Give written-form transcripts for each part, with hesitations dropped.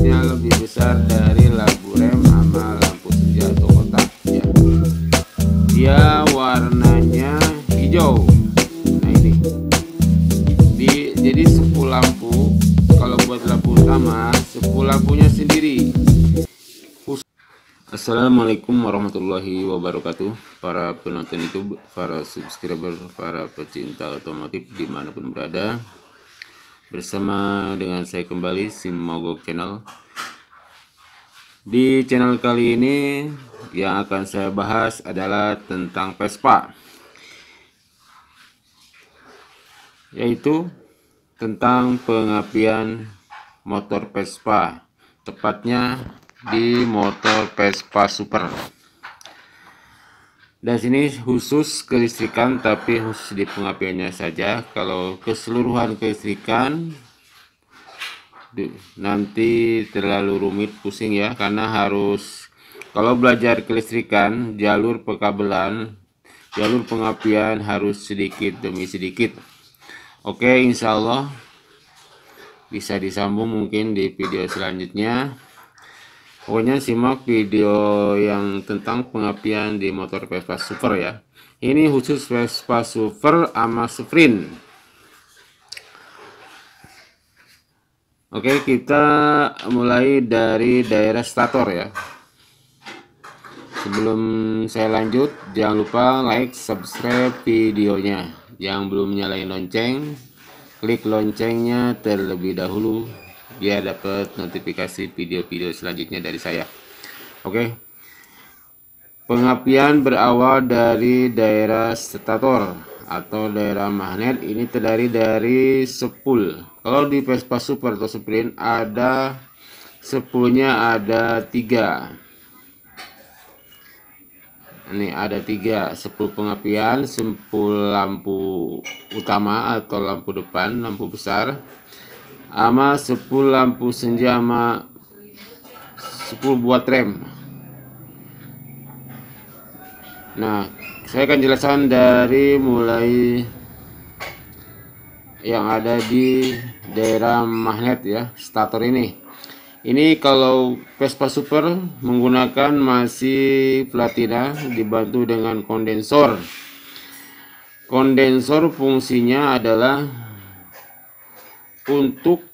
ya lebih besar dari labu rem sama lampu senja atau kotaknya. Dia warnanya hijau. Nah ini jadi 10 lampu. Kalau buat lampu utama 10 lampunya sendiri. Assalamualaikum warahmatullahi wabarakatuh, para penonton YouTube, para subscriber, para pecinta otomotif dimanapun berada. Bersama dengan saya kembali, Simogok Channel. Di channel kali ini yang akan saya bahas adalah tentang Vespa, yaitu tentang pengapian motor Vespa, tepatnya di motor Vespa Super. Dan sini khusus kelistrikan, tapi khusus di pengapiannya saja. Kalau keseluruhan kelistrikan nanti terlalu rumit, pusing ya, karena harus, kalau belajar kelistrikan, jalur pekabelan, jalur pengapian harus sedikit demi sedikit. Oke, insya Allah bisa disambung mungkin di video selanjutnya. Pokoknya simak video yang tentang pengapian di motor Vespa Super ya. Ini khusus Vespa Super sama Sprint. Oke, kita mulai dari daerah stator ya. Sebelum saya lanjut, jangan lupa like, subscribe videonya. Yang belum nyalain lonceng, klik loncengnya terlebih dahulu biar dapat notifikasi video-video selanjutnya dari saya. Oke. Pengapian berawal dari daerah stator atau daerah magnet. Ini terdiri dari 10. Kalau di Vespa Super atau Sprint ada 10-nya ada 3. Ini ada 3, 10 pengapian, 10 lampu utama atau lampu depan, lampu besar, sama 10 lampu senja, sama 10 buat rem. Nah, saya akan jelaskan dari mulai yang ada di daerah magnet ya, stator ini. Ini kalau Vespa Super menggunakan masih platina dibantu dengan kondensor. Kondensor fungsinya adalah untuk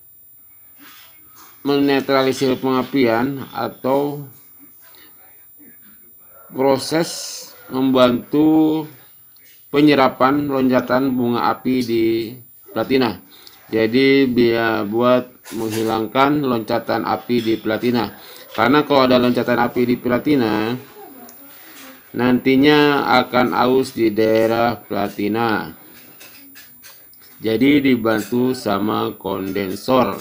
menetralisir pengapian atau proses membantu penyerapan loncatan bunga api di platina. Jadi biar buat menghilangkan loncatan api di platina, karena kalau ada loncatan api di platina nantinya akan aus di daerah platina. Jadi dibantu sama kondensor.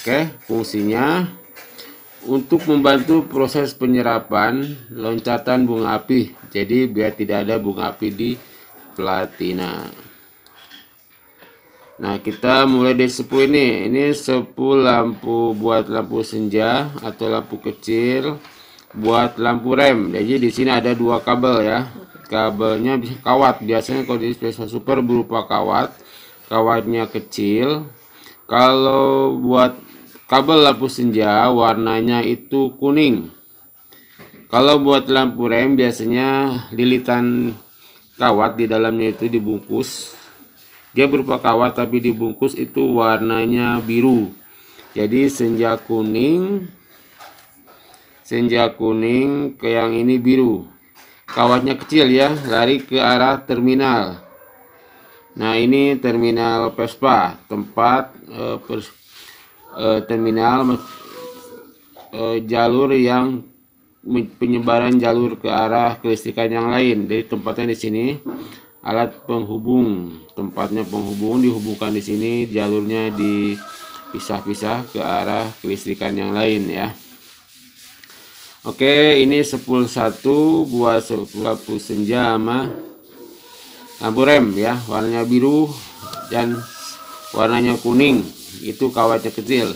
Oke, fungsinya untuk membantu proses penyerapan loncatan bunga api. Jadi biar tidak ada bunga api di platina. Nah, kita mulai dari 10 ini. Ini 10 lampu buat lampu senja atau lampu kecil buat lampu rem. Jadi di sini ada 2 kabel ya. Kabelnya bisa kawat, biasanya kalau di Vespa Super berupa kawat, kawatnya kecil. Kalau buat kabel lampu senja warnanya itu kuning. Kalau buat lampu rem biasanya lilitan kawat di dalamnya itu dibungkus, dia berupa kawat tapi dibungkus, itu warnanya biru. Jadi senja kuning, senja kuning, ke yang ini biru. Kawatnya kecil ya, lari ke arah terminal. Nah, ini terminal Vespa, tempat terminal jalur yang penyebaran jalur ke arah kelistrikan yang lain. Jadi tempatnya di sini, alat penghubung, tempatnya penghubung dihubungkan di sini, jalurnya dipisah-pisah ke arah kelistrikan yang lain ya. Oke, ini 10-1 buat lampu senja sama lampu rem ya, warnanya biru dan warnanya kuning, itu kawatnya kecil.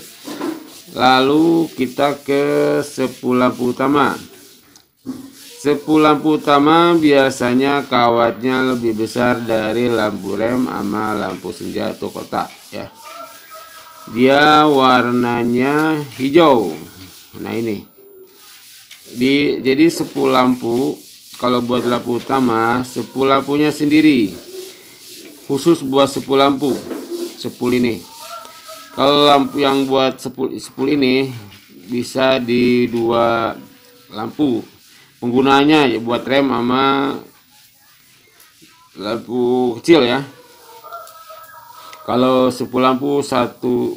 Lalu kita ke 10 lampu utama. 10 lampu utama biasanya kawatnya lebih besar dari lampu rem sama lampu senja atau kotak ya. dia warnanya hijau. Nah ini jadi 10 lampu. Kalau buat lampu utama 10 lampunya sendiri, khusus buat 10 lampu 10 ini. Kalau lampu yang buat 10 ini bisa di 2 lampu. Penggunaannya ya buat rem sama lampu kecil ya. Kalau 10 lampu 10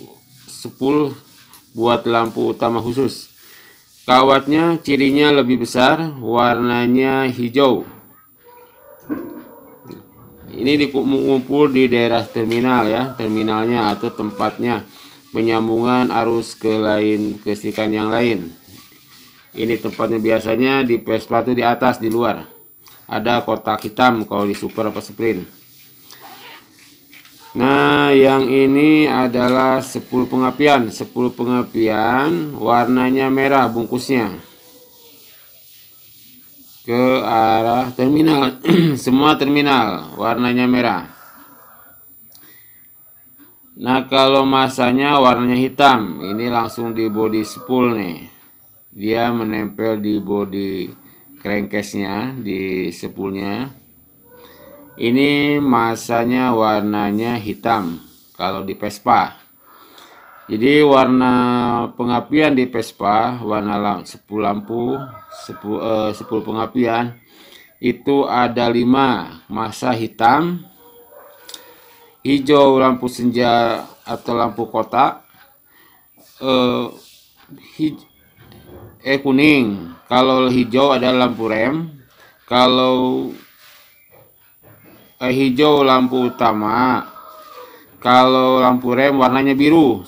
buat lampu utama khusus. Kawatnya cirinya lebih besar, warnanya hijau. Ini dikumpul di daerah terminal ya, terminalnya atau tempatnya penyambungan arus ke lain kesikan yang lain. Ini tempatnya biasanya di Vespa itu di atas, di luar. Ada kotak hitam kalau di Super apa Sprint. Nah yang ini adalah 10 pengapian warnanya merah bungkusnya ke arah terminal. Semua terminal warnanya merah. Nah kalau masanya warnanya hitam, ini langsung di bodi spool nih, dia menempel di bodi crankcase-nya, di spoolnya. Ini masanya warnanya hitam kalau di Vespa. Jadi warna pengapian di Vespa, warna 10 lampu 10 pengapian itu ada 5 masa hitam, hijau lampu senja atau lampu kotak, kuning kalau hijau ada lampu rem, kalau hijau lampu utama, kalau lampu rem warnanya biru,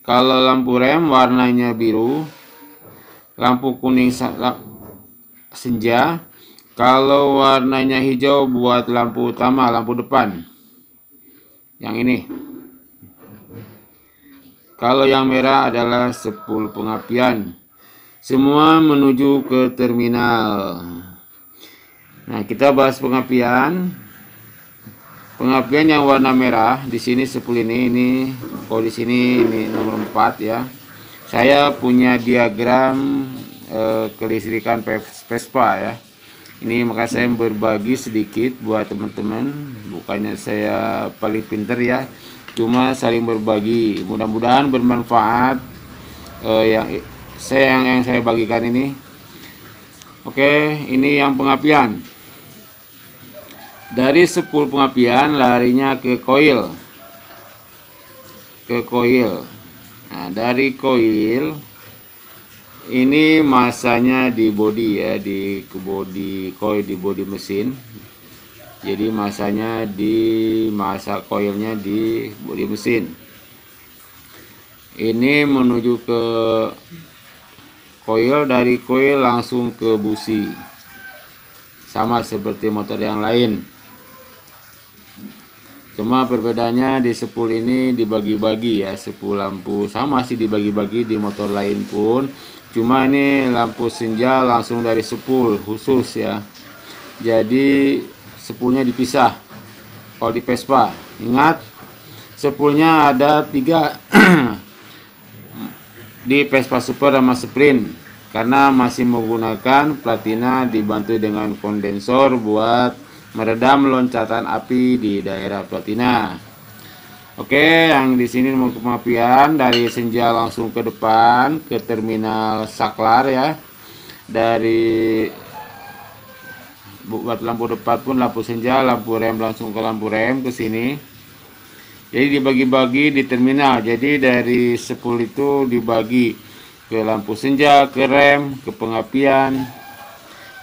kalau lampu rem warnanya biru, lampu kuning senja, kalau warnanya hijau buat lampu utama, lampu depan yang ini. Kalau yang merah adalah 10 pengapian, semua menuju ke terminal. Nah kita bahas pengapian yang warna merah di sini 10 ini kalau di sini ini nomor 4 ya. Saya punya diagram kelistrikan Vespa ya. Ini maka saya berbagi sedikit buat teman-teman. Bukannya saya paling pinter ya, cuma saling berbagi. Mudah-mudahan bermanfaat yang saya bagikan ini. Oke, ini yang pengapian. Dari 10 pengapian larinya ke koil. Nah, dari koil ini masanya di bodi ya, di bodi mesin. Jadi masanya di koilnya di bodi mesin. Ini menuju ke koil, dari koil langsung ke busi. Sama seperti motor yang lain. Cuma perbedaannya di 10 ini dibagi-bagi ya, 10 lampu sama sih dibagi-bagi di motor lain pun. Cuma ini lampu senja langsung dari 10 khusus ya. Jadi 10-nya dipisah. Kalau di Vespa, ingat 10-nya ada 3 di Vespa Super sama Sprint. Karena masih menggunakan platina dibantu dengan kondensor buat meredam loncatan api di daerah platina. Oke, yang di sini nomor pengapian dari senja langsung ke depan ke terminal saklar ya. Dari buat lampu depan pun lampu senja, lampu rem langsung ke lampu rem ke sini. Jadi dibagi-bagi di terminal. Jadi dari 10 itu dibagi ke lampu senja, ke rem, ke pengapian.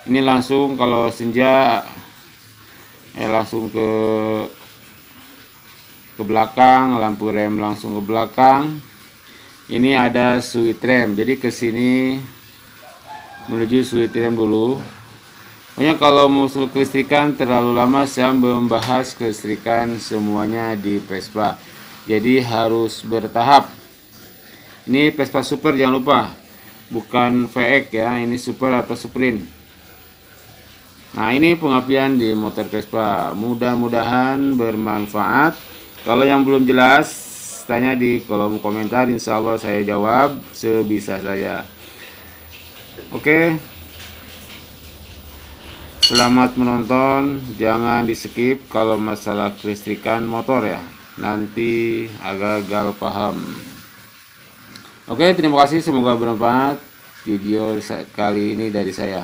Ini langsung kalau senja langsung ke belakang, lampu rem langsung ke belakang. Ini ada sweet rem. Jadi ke sini menuju sweet rem dulu. Pokoknya kalau musuh kelistrikan terlalu lama saya membahas kelistrikan semuanya di Vespa. Jadi harus bertahap. Ini Vespa Super jangan lupa, bukan VX ya, ini Super atau Sprint. Nah ini pengapian di motor Vespa, mudah-mudahan bermanfaat. Kalau yang belum jelas Mas tanya di kolom komentar, insya Allah saya jawab sebisa saya. Oke, selamat menonton, jangan di skip kalau masalah kelistrikan motor ya, nanti agak gagal paham. Oke, terima kasih, semoga bermanfaat video kali ini dari saya.